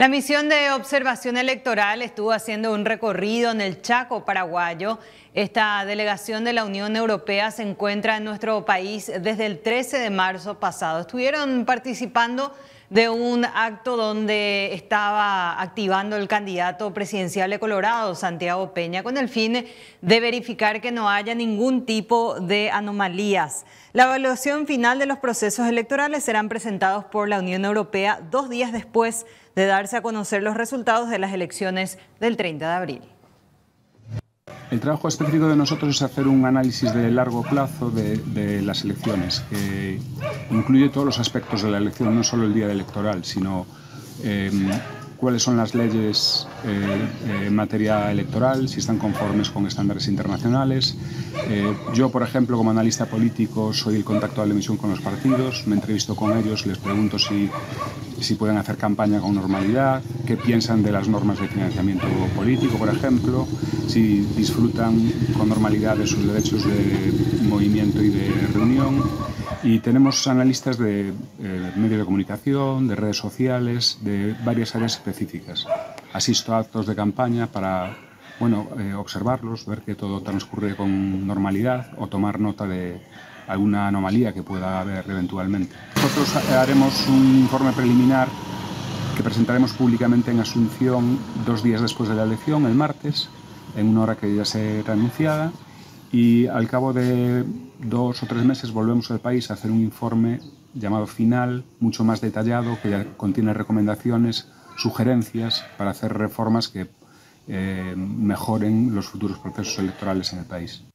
La misión de observación electoral estuvo haciendo un recorrido en el Chaco paraguayo. Esta delegación de la Unión Europea se encuentra en nuestro país desde el 13 de marzo pasado. Estuvieron participando de un acto donde estaba activando el candidato presidencial de Colorado, Santiago Peña, con el fin de verificar que no haya ningún tipo de anomalías. La evaluación final de los procesos electorales serán presentados por la Unión Europea 2 días después de darse a conocer los resultados de las elecciones del 30 de abril. El trabajo específico de nosotros es hacer un análisis de largo plazo de las elecciones, que incluye todos los aspectos de la elección, no solo el día electoral, sino cuáles son las leyes en materia electoral, si están conformes con estándares internacionales. Yo, por ejemplo, como analista político, soy el contacto de la emisión con los partidos, me entrevisto con ellos, les pregunto si pueden hacer campaña con normalidad, qué piensan de las normas de financiamiento político, por ejemplo, si disfrutan con normalidad de sus derechos de movimiento y de reunión. Y tenemos analistas de medios de comunicación, de redes sociales, de varias áreas específicas. Asisto a actos de campaña para observarlos, ver que todo transcurre con normalidad o tomar nota de alguna anomalía que pueda haber eventualmente. Nosotros haremos un informe preliminar que presentaremos públicamente en Asunción 2 días después de la elección, el martes, en una hora que ya será anunciada. Y al cabo de 2 o 3 meses volvemos al país a hacer un informe llamado final, mucho más detallado, que ya contiene recomendaciones, sugerencias para hacer reformas que mejoren los futuros procesos electorales en el país.